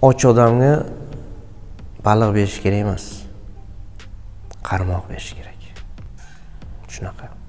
och odamga baliq berish kerak emas, qarmoq berish kerak. Shunaqa.